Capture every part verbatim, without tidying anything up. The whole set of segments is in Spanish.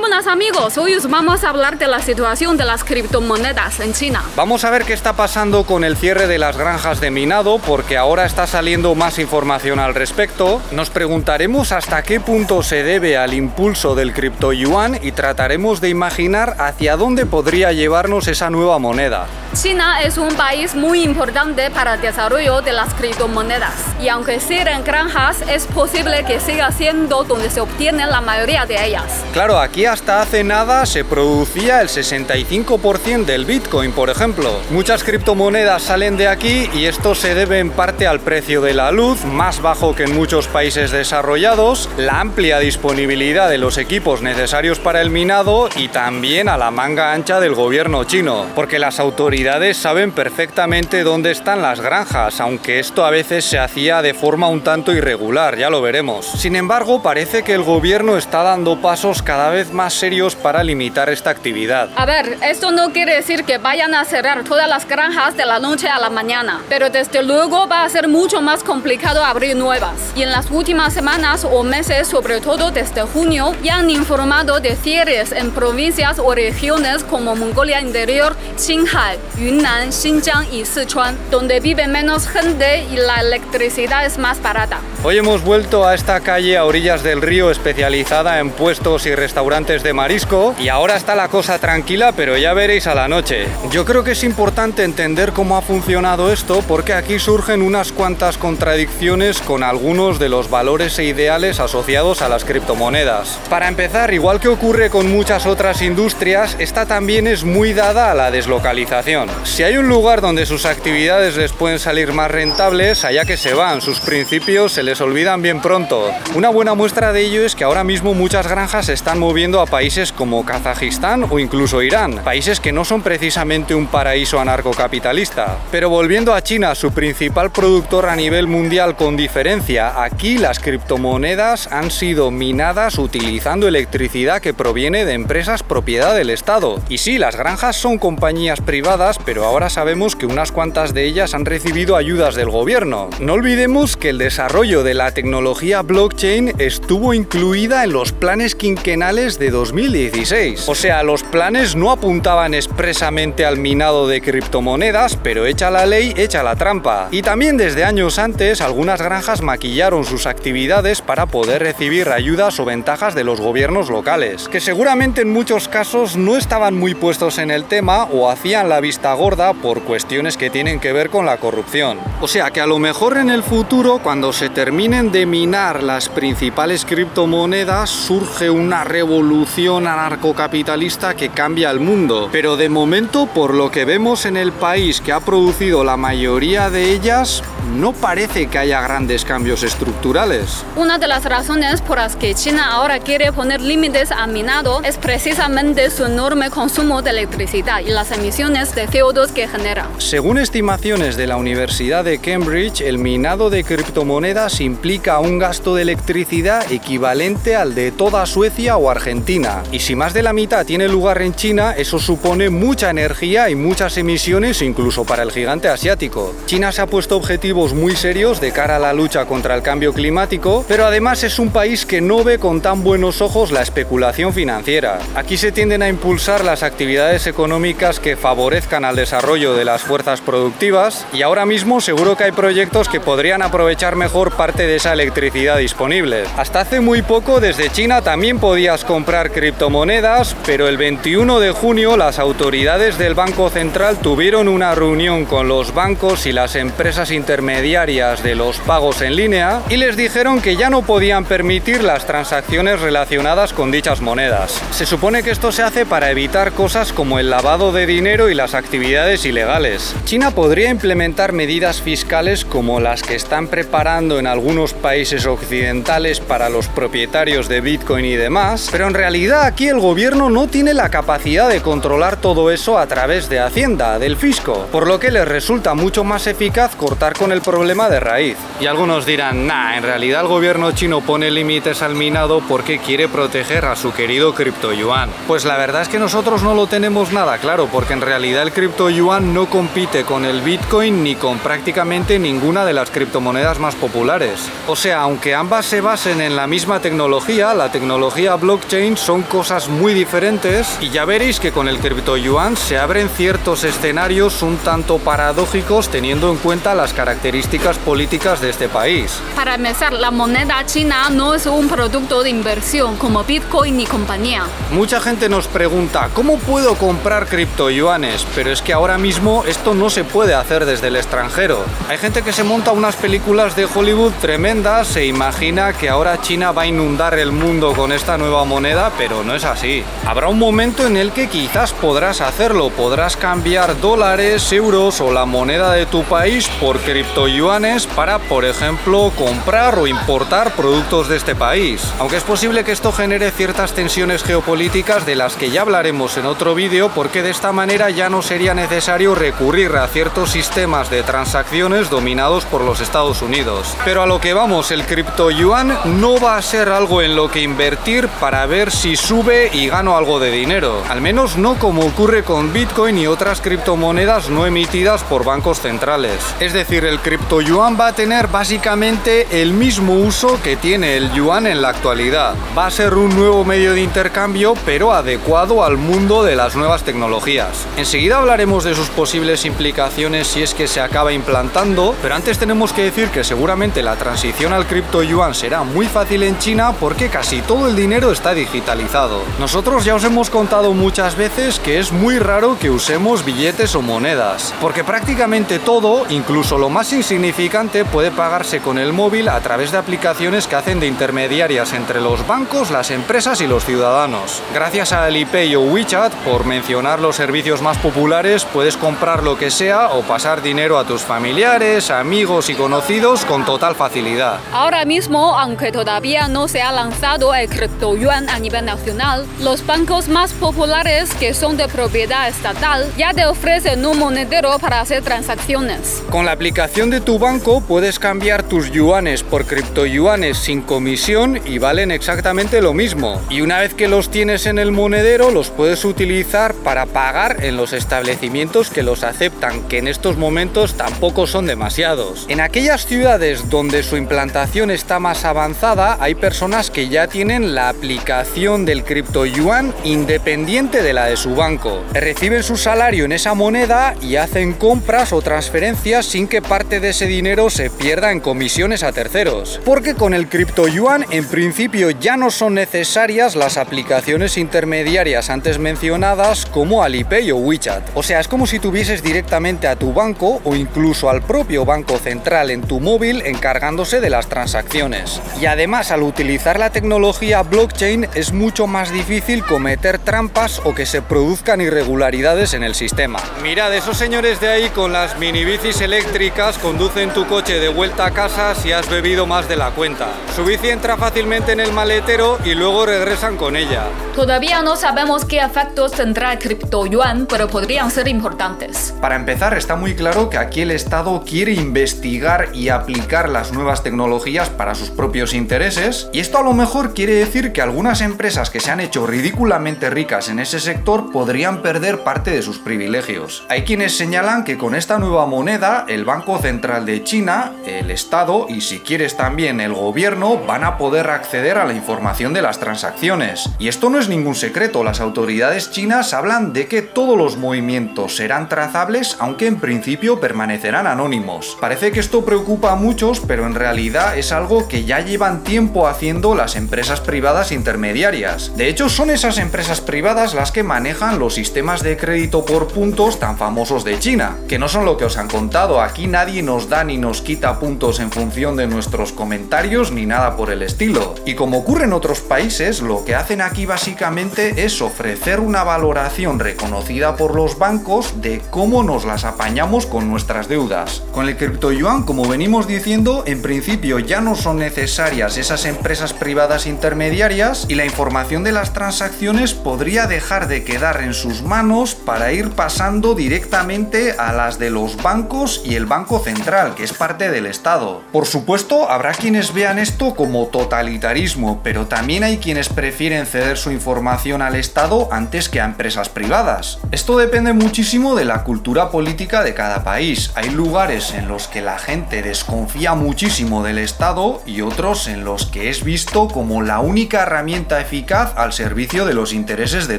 Muy buenas amigos, hoy os vamos a hablar de la situación de las criptomonedas en China. Vamos a ver qué está pasando con el cierre de las granjas de minado, porque ahora está saliendo más información al respecto. Nos preguntaremos hasta qué punto se debe al impulso del criptoyuan y trataremos de imaginar hacia dónde podría llevarnos esa nueva moneda. China es un país muy importante para el desarrollo de las criptomonedas y aunque cierren granjas, es posible que siga siendo donde se obtiene la mayoría de ellas. Claro, aquí hasta hace nada se producía el sesenta y cinco por ciento del Bitcoin, por ejemplo. Muchas criptomonedas salen de aquí y esto se debe en parte al precio de la luz, más bajo que en muchos países desarrollados, la amplia disponibilidad de los equipos necesarios para el minado y también a la manga ancha del gobierno chino, porque las autoridades saben perfectamente dónde están las granjas, aunque esto a veces se hacía de forma un tanto irregular, ya lo veremos. Sin embargo, parece que el gobierno está dando pasos cada vez más serios para limitar esta actividad. A ver, esto no quiere decir que vayan a cerrar todas las granjas de la noche a la mañana, pero desde luego va a ser mucho más complicado abrir nuevas. Y en las últimas semanas o meses, sobre todo desde junio, ya han informado de cierres en provincias o regiones como Mongolia Interior, Qinghai, Yunnan, Xinjiang y Sichuan, donde vive menos gente y la electricidad es más barata. Hoy hemos vuelto a esta calle a orillas del río especializada en puestos y restaurantes de marisco y ahora está la cosa tranquila, pero ya veréis a la noche. Yo creo que es importante entender cómo ha funcionado esto porque aquí surgen unas cuantas contradicciones con algunos de los valores e ideales asociados a las criptomonedas. Para empezar, igual que ocurre con muchas otras industrias, esta también es muy dada a la deslocalización. Si hay un lugar donde sus actividades les pueden salir más rentables, allá que se van, sus principios se les olvidan bien pronto. Una buena muestra de ello es que ahora mismo muchas granjas se están moviendo a países como Kazajistán o incluso Irán, países que no son precisamente un paraíso anarcocapitalista. Pero volviendo a China, su principal productor a nivel mundial con diferencia, aquí las criptomonedas han sido minadas utilizando electricidad que proviene de empresas propiedad del Estado. Y sí, las granjas son compañías privadas, pero ahora sabemos que unas cuantas de ellas han recibido ayudas del gobierno. No olvidemos que el desarrollo de la tecnología blockchain estuvo incluida en los planes quinquenales de dos mil dieciséis. O sea, los planes no apuntaban expresamente al minado de criptomonedas, pero hecha la ley, hecha la trampa. Y también desde años antes, algunas granjas maquillaron sus actividades para poder recibir ayudas o ventajas de los gobiernos locales, que seguramente en muchos casos no estaban muy puestos en el tema o hacían la vista gorda por cuestiones que tienen que ver con la corrupción. O sea que a lo mejor en el futuro, cuando se terminen de minar las principales criptomonedas, surge una revolución anarcocapitalista que cambia el mundo. Pero de momento, por lo que vemos en el país que ha producido la mayoría de ellas, no parece que haya grandes cambios estructurales. Una de las razones por las que China ahora quiere poner límites al minado es precisamente su enorme consumo de electricidad y las emisiones de C O dos que genera. Según estimaciones de la Universidad de Cambridge, el minado de criptomonedas implica un gasto de electricidad equivalente al de toda Suecia o Argentina. Y si más de la mitad tiene lugar en China, eso supone mucha energía y muchas emisiones incluso para el gigante asiático. China se ha puesto objetivos muy serios de cara a la lucha contra el cambio climático, pero además es un país que no ve con tan buenos ojos la especulación financiera. Aquí se tienden a impulsar las actividades económicas que favorezcan al desarrollo de las fuerzas productivas y ahora mismo seguro que hay proyectos que podrían aprovechar mejor parte de esa electricidad disponible. Hasta hace muy poco desde China también podías comprar criptomonedas, pero el veintiuno de junio las autoridades del Banco Central tuvieron una reunión con los bancos y las empresas intermediarias mediarias de los pagos en línea y les dijeron que ya no podían permitir las transacciones relacionadas con dichas monedas. Se supone que esto se hace para evitar cosas como el lavado de dinero y las actividades ilegales. China podría implementar medidas fiscales como las que están preparando en algunos países occidentales para los propietarios de Bitcoin y demás, pero en realidad aquí el gobierno no tiene la capacidad de controlar todo eso a través de Hacienda, del fisco, por lo que les resulta mucho más eficaz cortar con el problema de raíz. Y algunos dirán, nah, en realidad el gobierno chino pone límites al minado porque quiere proteger a su querido criptoyuan. Pues la verdad es que nosotros no lo tenemos nada claro, porque en realidad el criptoyuan no compite con el Bitcoin ni con prácticamente ninguna de las criptomonedas más populares. O sea, aunque ambas se basen en la misma tecnología, la tecnología blockchain, Bitcoin son cosas muy diferentes y ya veréis que con el criptoyuan se abren ciertos escenarios un tanto paradójicos teniendo en cuenta las características políticas de este país. Para empezar, la moneda china no es un producto de inversión como Bitcoin ni compañía. Mucha gente nos pregunta, ¿cómo puedo comprar criptoyuanes? Pero es que ahora mismo esto no se puede hacer desde el extranjero. Hay gente que se monta unas películas de Hollywood tremendas, se imagina que ahora China va a inundar el mundo con esta nueva moneda, pero no es así. Habrá un momento en el que quizás podrás hacerlo, podrás cambiar dólares, euros o la moneda de tu país por criptoyuanes para, por ejemplo, comprar o importar productos de este país. Aunque es posible que esto genere ciertas tensiones geopolíticas de las que ya hablaremos en otro vídeo, porque de esta manera ya no sería necesario recurrir a ciertos sistemas de transacciones dominados por los Estados Unidos. Pero a lo que vamos, el criptoyuan no va a ser algo en lo que invertir para ver si sube y gano algo de dinero. Al menos no como ocurre con Bitcoin y otras criptomonedas no emitidas por bancos centrales. Es decir, el criptoyuan va a tener básicamente el mismo uso que tiene el yuan en la actualidad. Va a ser un nuevo medio de intercambio, pero adecuado al mundo de las nuevas tecnologías. Enseguida hablaremos de sus posibles implicaciones si es que se acaba implantando, pero antes tenemos que decir que seguramente la transición al criptoyuan será muy fácil en China porque casi todo el dinero está digitalizado. Nosotros ya os hemos contado muchas veces que es muy raro que usemos billetes o monedas, porque prácticamente todo, incluso lo más insignificante, puede pagarse con el móvil a través de aplicaciones que hacen de intermediarias entre los bancos, las empresas y los ciudadanos. Gracias a Alipay o WeChat, por mencionar los servicios más populares, puedes comprar lo que sea o pasar dinero a tus familiares, amigos y conocidos con total facilidad. Ahora mismo, aunque todavía no se ha lanzado el criptoyuan a nivel nacional, los bancos más populares que son de propiedad estatal ya te ofrecen un monedero para hacer transacciones. Con la aplicación de tu banco puedes cambiar tus yuanes por criptoyuanes sin comisión y valen exactamente lo mismo. Y una vez que los tienes en el monedero, los puedes utilizar para pagar en los establecimientos que los aceptan, que en estos momentos tampoco son demasiados. En aquellas ciudades donde su implantación está más avanzada, hay personas que ya tienen la aplicación del criptoyuan independiente de la de su banco. Reciben su salario en esa moneda y hacen compras o transferencias sin que parte de ese dinero se pierda en comisiones a terceros. Porque con el criptoyuan, en principio, ya no son necesarias las aplicaciones intermediarias antes mencionadas como Alipay o WeChat. O sea, es como si tuvieses directamente a tu banco o incluso al propio banco central en tu móvil encargándose de las transacciones. Y además, al utilizar la tecnología blockchain es mucho más difícil cometer trampas o que se produzcan irregularidades en el sistema. Mirad, esos señores de ahí con las mini bicis eléctricas conducen tu coche de vuelta a casa si has bebido más de la cuenta. Su bici entra fácilmente en el maletero y luego regresan con ella. Todavía no sabemos qué efectos tendrá el criptoyuan, pero podrían ser importantes. Para empezar, está muy claro que aquí el Estado quiere investigar y aplicar las nuevas tecnologías para sus propios intereses, y esto a lo mejor quiere decir que algunas empresas que se han hecho ridículamente ricas en ese sector podrían perder parte de sus privilegios. Hay quienes señalan que con esta nueva moneda el Banco Central de China, el Estado y si quieres también el gobierno van a poder acceder a la información de las transacciones. Y esto no es ningún secreto, las autoridades chinas hablan de que todos los movimientos serán trazables aunque en principio permanecerán anónimos. Parece que esto preocupa a muchos, pero en realidad es algo que ya llevan tiempo haciendo las empresas privadas intermediarias. De hecho, son esas empresas privadas las que manejan los sistemas de crédito por puntos tan famosos de China, que no son lo que os han contado. Aquí nadie nos da ni nos quita puntos en función de nuestros comentarios ni nada por el estilo. Y como ocurre en otros países, lo que hacen aquí básicamente es ofrecer una valoración reconocida por los bancos de cómo nos las apañamos con nuestras deudas. Con el criptoyuan, como venimos diciendo, en principio ya no son necesarias esas empresas privadas intermediarias y la información de las transacciones podría dejar de quedar en sus manos para ir pasando directamente a las de los bancos y el Banco Central, que es parte del Estado. Por supuesto, habrá quienes vean esto como totalitarismo, pero también hay quienes prefieren ceder su información al Estado antes que a empresas privadas. Esto depende muchísimo de la cultura política de cada país. Hay lugares en los que la gente desconfía muchísimo del Estado y otros en los que es visto como la única herramienta herramienta eficaz al servicio de los intereses de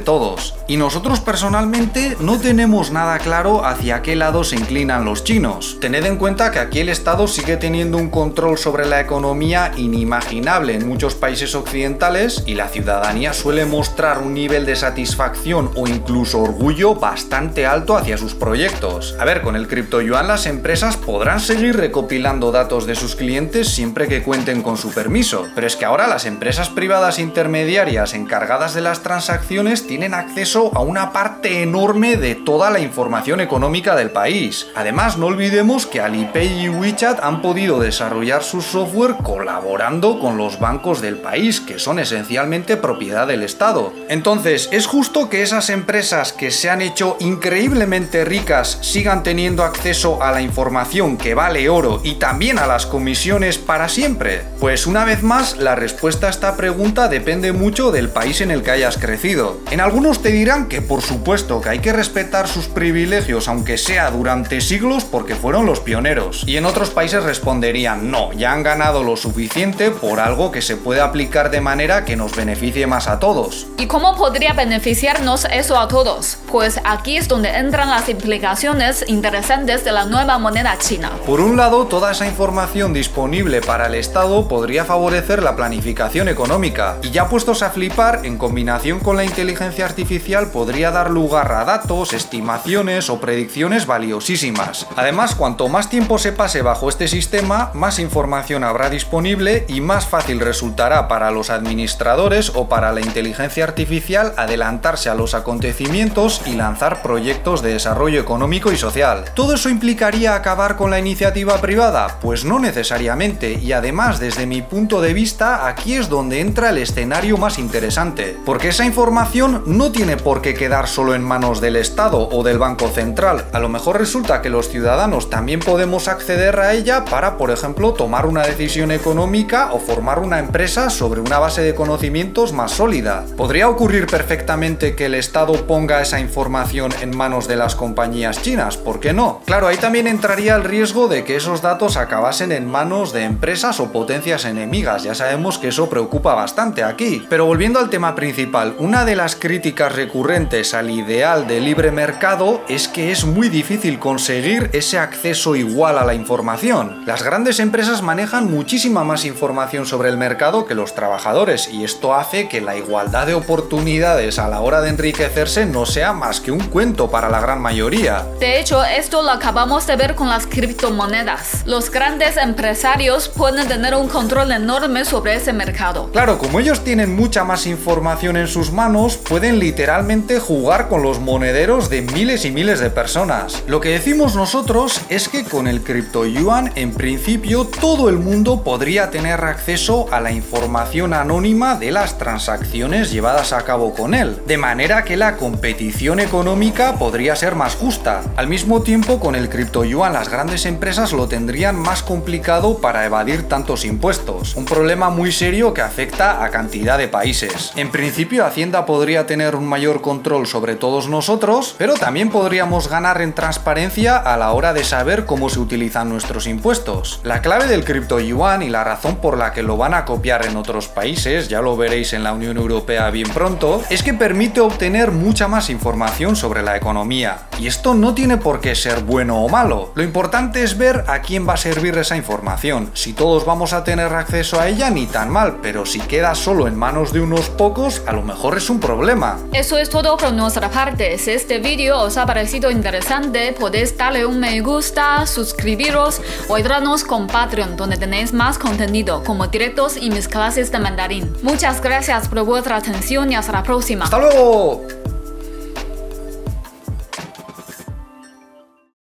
todos. Y nosotros personalmente no tenemos nada claro hacia qué lado se inclinan los chinos. Tened en cuenta que aquí el Estado sigue teniendo un control sobre la economía inimaginable en muchos países occidentales y la ciudadanía suele mostrar un nivel de satisfacción o incluso orgullo bastante alto hacia sus proyectos. A ver, con el criptoyuan las empresas podrán seguir recopilando datos de sus clientes siempre que cuenten con su permiso, pero es que ahora las empresas privadas intermediarias encargadas de las transacciones tienen acceso a una parte enorme de toda la información económica del país. Además, no olvidemos que Alipay y WeChat han podido desarrollar su software colaborando con los bancos del país, que son esencialmente propiedad del Estado. Entonces, es justo que esas empresas que se han hecho increíblemente ricas sigan teniendo acceso a la información que vale oro y también a las comisiones para siempre. Pues una vez más, la respuesta a esta pregunta depende mucho del país en el que hayas crecido. En algunos te dirán que por supuesto que hay que respetar sus privilegios, aunque sea durante siglos, porque fueron los pioneros. Y en otros países responderían, no, ya han ganado lo suficiente por algo que se puede aplicar de manera que nos beneficie más a todos. ¿Y cómo podría beneficiarnos eso a todos? Pues aquí es donde entran las implicaciones interesantes de la nueva moneda china. Por un lado, toda esa información disponible para el Estado podría favorecer la planificación económica, y ya puestos a flipar, en combinación con la inteligencia artificial podría dar lugar a datos, estimaciones o predicciones valiosísimas. Además, cuanto más tiempo se pase bajo este sistema, más información habrá disponible y más fácil resultará para los administradores o para la inteligencia artificial adelantarse a los acontecimientos y lanzar proyectos de desarrollo económico y social. ¿Todo eso implicaría acabar con la iniciativa privada? Pues no necesariamente, y además, desde mi punto de vista, aquí es donde entra el escenario más interesante, porque esa información no tiene por qué quedar solo en manos del Estado o del Banco Central. A lo mejor resulta que los ciudadanos también podemos acceder a ella para, por ejemplo, tomar una decisión económica o formar una empresa sobre una base de conocimientos más sólida. Podría ocurrir perfectamente que el Estado ponga esa información en manos de las compañías chinas, ¿por qué no? Claro, ahí también entraría el riesgo de que esos datos acabasen en manos de empresas o potencias enemigas, ya sabemos que eso preocupa bastante aquí. Pero volviendo al tema principal, una de las críticas recurrentes al ideal de libre mercado es que es muy difícil conseguir ese acceso igual a la información. Las grandes empresas manejan muchísima más información sobre el mercado que los trabajadores, y esto hace que la igualdad de oportunidades a la hora de enriquecerse no sea más que un cuento para la gran mayoría. De hecho, esto lo acabamos de ver con las criptomonedas. Los grandes empresarios pueden tener un control enorme sobre ese mercado. Claro, como ellos tienen mucha más información en sus manos, pueden literalmente jugar con los monederos de miles y miles de personas. Lo que decimos nosotros es que con el criptoyuan, en principio, todo el mundo podría tener acceso a la información anónima de las transacciones llevadas a cabo con él, de manera que la competición económica podría ser más justa. Al mismo tiempo, con el criptoyuan las grandes empresas lo tendrían más complicado para evadir tantos impuestos, un problema muy serio que afecta a cantidad de países. En principio, Hacienda podría tener un mayor control sobre todos nosotros, pero también podríamos ganar en transparencia a la hora de saber cómo se utilizan nuestros impuestos. La clave del criptoyuan y la razón por la que lo van a copiar en otros países, ya lo veréis en la Unión Europea bien pronto, es que permite obtener mucha más información sobre la economía. Y esto no tiene por qué ser bueno o malo. Lo importante es ver a quién va a servir esa información. Si todos vamos a tener acceso a ella, ni tan mal, pero si queda solo en manos de unos pocos, a lo mejor es un problema. Eso es todo por nuestra parte. Si este vídeo os ha parecido interesante, podéis darle un me gusta, suscribiros o ayudarnos con Patreon, donde tenéis más contenido, como directos y mis clases de mandarín. Muchas gracias por vuestra atención y hasta la próxima. ¡Hasta luego!